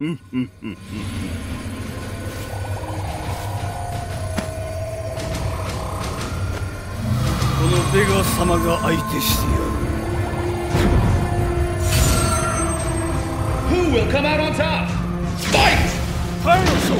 のベガ様が相手してやる。 Who will come out on top? Fight! Pyrosoul!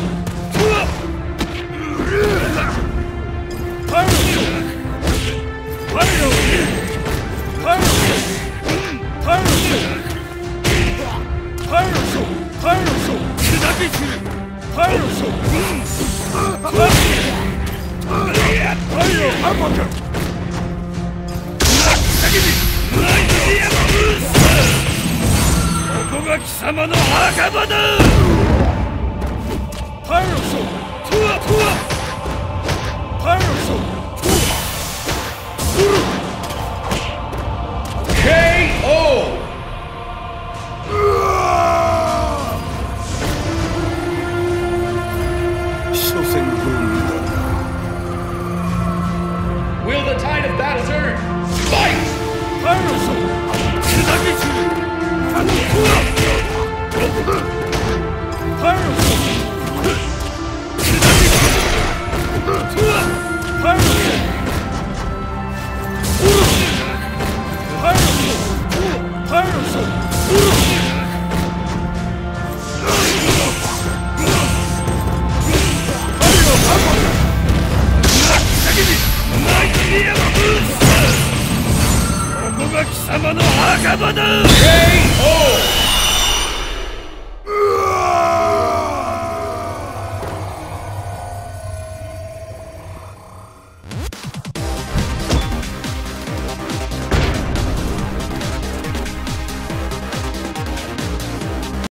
Come on!